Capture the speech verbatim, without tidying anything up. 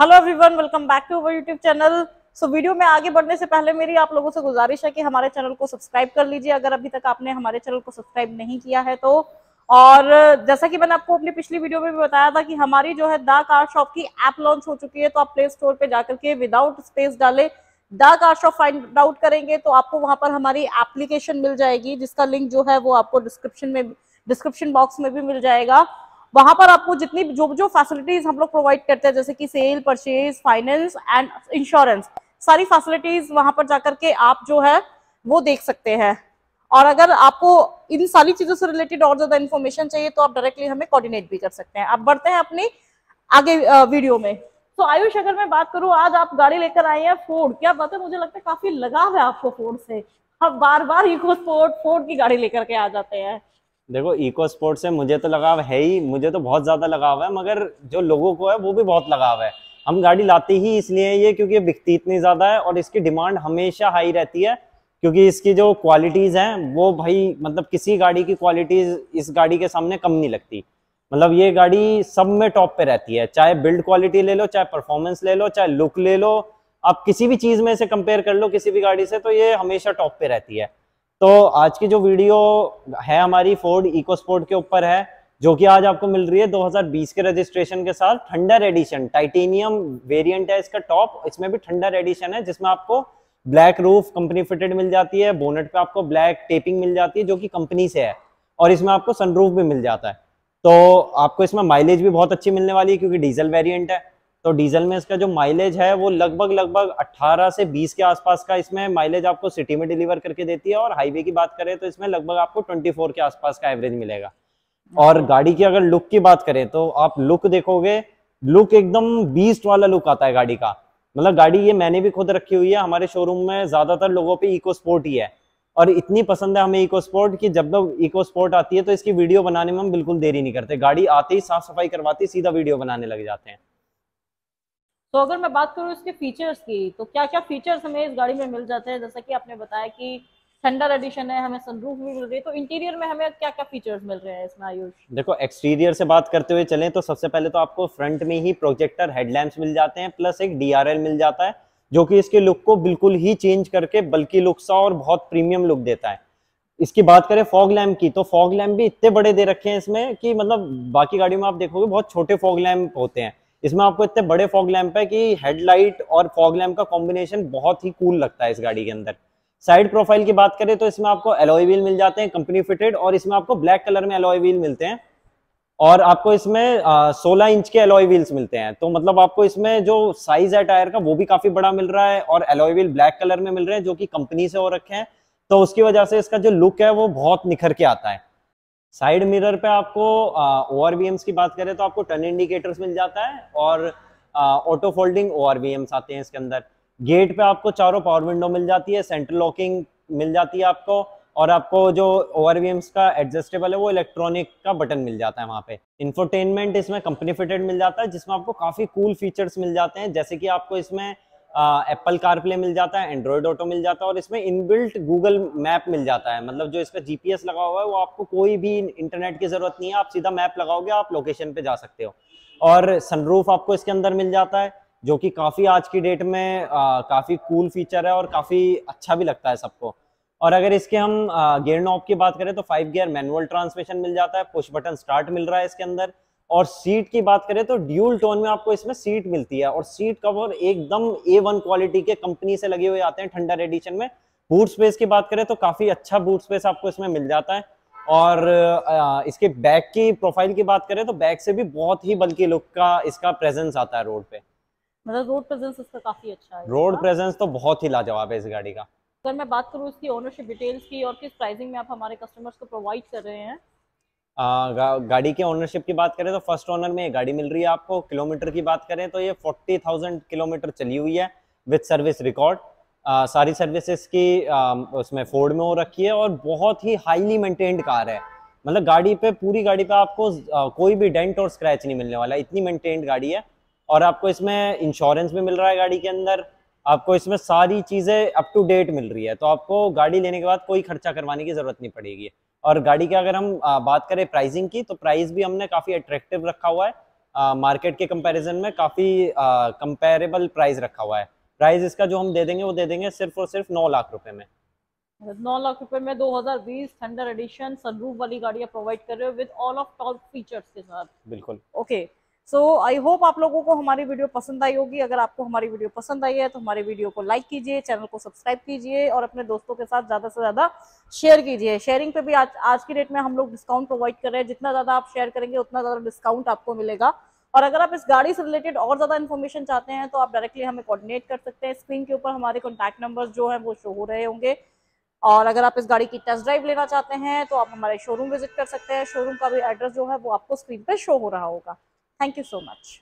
Hello everyone, welcome back to our YouTube channel. So video में आगे बढ़ने से पहले मेरी आप लोगों से गुजारिश है कि हमारे चैनल को सब्सक्राइब कर लीजिए अगर अभी तक आपने हमारे चैनल को सब्सक्राइब नहीं किया है तो। और जैसा कि मैंने आपको अपनी पिछली वीडियो में भी बताया था कि हमारी जो है द कार शॉप की ऐप लॉन्च हो चुकी है, तो आप प्ले स्टोर पर जाकर के विदाउट स्पेस डाले the car shop find out करेंगे तो आपको वहां पर हमारी एप्लीकेशन मिल जाएगी, जिसका लिंक जो है वो आपको डिस्क्रिप्शन में डिस्क्रिप्शन बॉक्स में भी मिल जाएगा। वहां पर आपको जितनी जो जो फैसिलिटीज हम लोग प्रोवाइड करते हैं, जैसे कि sale, purchase, finance and insurance, सारी फैसिलिटीज वहां पर जाकर के आप जो है वो देख सकते हैं। और अगर आपको इन सारी चीजों से रिलेटेड और ज्यादा इन्फॉर्मेशन चाहिए तो आप डायरेक्टली हमें कोऑर्डिनेट भी कर सकते हैं। आप बढ़ते हैं अपनी आगे वीडियो में। तो आयुष, अगर मैं बात करूं, आज आप गाड़ी लेकर आए हैं फोर्ड। क्या बात है, मुझे लगता है काफी लगाव है आपको फोर्ड से। आप बार बार इकोस्पोर्ट फोर्ड की गाड़ी लेकर के आ जाते हैं। देखो, इकोस्पोर्ट से मुझे तो लगाव है ही, मुझे तो बहुत ज्यादा लगाव है, मगर जो लोगों को है वो भी बहुत लगाव है। हम गाड़ी लाते ही इसलिए ये क्योंकि ये बिकती इतनी ज्यादा है और इसकी डिमांड हमेशा हाई रहती है, क्योंकि इसकी जो क्वालिटीज हैं वो भाई मतलब किसी गाड़ी की क्वालिटीज इस गाड़ी के सामने कम नहीं लगती। मतलब ये गाड़ी सब में टॉप पे रहती है, चाहे बिल्ड क्वालिटी ले लो, चाहे परफॉर्मेंस ले लो, चाहे लुक ले लो, आप किसी भी चीज में से कंपेयर कर लो किसी भी गाड़ी से, तो ये हमेशा टॉप पे रहती है। तो आज की जो वीडियो है हमारी फोर्ड इकोस्पोर्ट के ऊपर है, जो कि आज आपको मिल रही है दो हज़ार बीस के रजिस्ट्रेशन के साथ। थंडर एडिशन टाइटेनियम वेरियंट है इसका टॉप, इसमें भी थंडर एडिशन है, जिसमें आपको ब्लैक रूफ कंपनी फिटेड मिल जाती है, बोनेट पे आपको ब्लैक टेपिंग मिल जाती है जो कि कंपनी से है, और इसमें आपको सनरूफ भी मिल जाता है। तो आपको इसमें माइलेज भी बहुत अच्छी मिलने वाली है क्योंकि डीजल वेरिएंट है, तो डीजल में इसका जो माइलेज है वो लगभग लगभग अठारह से बीस के आसपास का इसमें माइलेज आपको सिटी में डिलीवर करके देती है, और हाईवे की बात करें तो इसमें लगभग आपको चौबीस के आसपास का एवरेज मिलेगा। और गाड़ी की अगर लुक की बात करें तो आप लुक देखोगे, लुक एकदम बीस्ट वाला लुक आता है गाड़ी का। मतलब गाड़ी ये मैंने भी खुद रखी हुई है, हमारे शोरूम में ज्यादातर लोगों पर इकोस्पोर्ट ही है, और इतनी पसंद है हमें इकोस्पोर्ट कि जब जब इकोस्पोर्ट आती है तो इसकी वीडियो बनाने में हम बिल्कुल देरी नहीं करते, गाड़ी आते ही साफ सफाई करवाते ही सीधा वीडियो बनाने लग जाते हैं। तो अगर मैं बात करूं इसके फीचर्स की, तो क्या क्या फीचर्स हमें इस गाड़ी में मिल जाते हैं? जैसा कि आपने बताया कि थंडर एडिशन है, हमें सनरूफ भी मिल रही है, तो इंटीरियर में हमें क्या क्या फीचर्स मिल रहे हैं इसमें आयुष? देखो, एक्सटीरियर से बात करते हुए चलें तो सबसे पहले तो आपको फ्रंट में ही प्रोजेक्टर हेडलैम्प्स मिल जाते हैं, प्लस एक डी आर एल मिल जाता है जो कि इसके लुक को बिल्कुल ही चेंज करके बल्कि लुक सा और बहुत प्रीमियम लुक देता है। इसकी बात करें फॉग लैम्प की, तो फॉग लैम्प भी इतने बड़े दे रखे हैं इसमें कि मतलब बाकी गाड़ियों में आप देखोगे बहुत छोटे फॉग लैम्प होते हैं, इसमें आपको इतने बड़े फॉग लैम्प है कि हेडलाइट और फॉग लैम्प का कॉम्बिनेशन बहुत ही कूल लगता है इस गाड़ी के अंदर। साइड प्रोफाइल की बात करें तो इसमें आपको एलॉय व्हील मिल जाते हैं कंपनी फिटेड, और इसमें आपको ब्लैक कलर में एलॉय व्हील मिलते हैं, और आपको इसमें सोलह इंच के एलॉय व्हील्स मिलते हैं। तो मतलब आपको इसमें जो साइज है टायर का वो भी काफी बड़ा मिल रहा है, और एलॉय व्हील ब्लैक कलर में मिल रहे हैं जो कि कंपनी से हो रखे हैं, तो उसकी वजह से इसका जो लुक है वो बहुत निखर के आता है। साइड मिरर पे आपको ओआरवीएम्स की बात करें तो आपको टर्न इंडिकेटर्स मिल जाता है, और ऑटो फोल्डिंग ओआरवीएम्स आते हैं इसके अंदर। गेट पे आपको चारों पावर विंडो मिल जाती है, सेंटर लॉकिंग मिल जाती है आपको, और आपको जो ओआरवीएम्स का एडजस्टेबल है वो इलेक्ट्रॉनिक का बटन मिल जाता है वहाँ पे। इंफोटेनमेंट इसमें कंपनी फिटेड मिल जाता है, जिसमें आपको काफ़ी कूल फीचर्स मिल जाते हैं, जैसे कि आपको इसमें एप्पल कारप्ले मिल जाता है, एंड्रॉयड ऑटो मिल जाता है, और इसमें इनबिल्ट गूगल मैप मिल जाता है। मतलब जो इसका जीपीएस लगा हुआ है वो आपको कोई भी इंटरनेट की ज़रूरत नहीं है, आप सीधा मैप लगाओगे आप लोकेशन पर जा सकते हो। और सनरूफ आपको इसके अंदर मिल जाता है जो कि काफ़ी आज की डेट में काफ़ी कूल फीचर है और काफ़ी अच्छा भी लगता है सबको। और अगर इसके हम गियर नॉब की बात करें तो फाइव गियर मैनुअल ट्रांसमिशन मिल जाता है, पुश बटन स्टार्ट मिल रहा है इसके अंदर। और सीट की बात करें तो ड्यूल टोन में आपको इसमें सीट मिलती है, और सीट कवर एकदम ए वन क्वालिटी के कंपनी से लगे हुए आते हैं थंडर एडिशन में। बूट स्पेस की बात करें तो काफ़ी अच्छा बूट स्पेस आपको इसमें मिल जाता है। और इसके बैक की प्रोफाइल की बात करें तो बैक से भी बहुत ही बल्कि लुक का इसका प्रेजेंस आता है रोड पे, मतलब रोड प्रेजेंस इसका काफ़ी अच्छा है। रोड प्रेजेंस तो बहुत ही लाजवाब है इस गाड़ी का। अगर मैं बात करूँ इसकी ओनरशिप डिटेल्स की और किस प्राइसिंग में आप हमारे कस्टमर्स को प्रोवाइड कर रहे हैं? आ, गा, गाड़ी के ओनरशिप की बात करें तो फर्स्ट ओनर में ये गाड़ी मिल रही है आपको। किलोमीटर की बात करें तो ये फोर्टी थाउजेंड किलोमीटर चली हुई है विद सर्विस रिकॉर्ड, सारी सर्विसेज की आ, उसमें फोर्ड में हो रखी है, और बहुत ही हाईली मेंटेन्ड कार है। मतलब गाड़ी पे पूरी गाड़ी पे आपको आ, कोई भी डेंट और स्क्रैच नहीं मिलने वाला, इतनी मेंटेन्ड गाड़ी है। और आपको इसमें इंश्योरेंस भी मिल रहा है गाड़ी के अंदर, आपको इसमें सारी चीज़ें अप टू डेट मिल रही है, तो आपको गाड़ी लेने के बाद कोई खर्चा करवाने की ज़रूरत नहीं पड़ेगी। और गाड़ी की अगर हम बात करें प्राइसिंग की, तो प्राइस भी हमने काफ़ी अट्रैक्टिव रखा हुआ है, मार्केट के कंपैरिजन में काफ़ी कंपेरेबल प्राइस रखा हुआ है। प्राइस इसका जो हम दे देंगे वो दे देंगे सिर्फ और सिर्फ नौ लाख रुपए में। नौ लाख रुपए में दो हज़ार बीस थंडर एडिशन सनरूफ वाली गाड़ियाँ प्रोवाइड कर रहे हो with all of top features के साथ। बिल्कुल। ओके, सो आई होप आप लोगों को हमारी वीडियो पसंद आई होगी। अगर आपको हमारी वीडियो पसंद आई है तो हमारी वीडियो को लाइक कीजिए, चैनल को सब्सक्राइब कीजिए और अपने दोस्तों के साथ ज़्यादा से ज़्यादा शेयर कीजिए। शेयरिंग पे भी आज आज की डेट में हम लोग डिस्काउंट प्रोवाइड कर रहे हैं। जितना ज़्यादा आप शेयर करेंगे उतना ज़्यादा डिस्काउंट आपको मिलेगा। और अगर आप इस गाड़ी से रिलेटेड और ज़्यादा इन्फॉर्मेशन चाहते हैं तो आप डायरेक्टली हमें कोऑर्डिनेट कर सकते हैं। स्क्रीन के ऊपर हमारे कॉन्टैक्ट नंबर्स जो हैं वो शो हो रहे होंगे। और अगर आप इस गाड़ी की टेस्ट ड्राइव लेना चाहते हैं तो आप हमारे शोरूम विजिट कर सकते हैं। शोरूम का भी एड्रेस जो है वो आपको स्क्रीन पर शो हो रहा होगा। Thank you so much.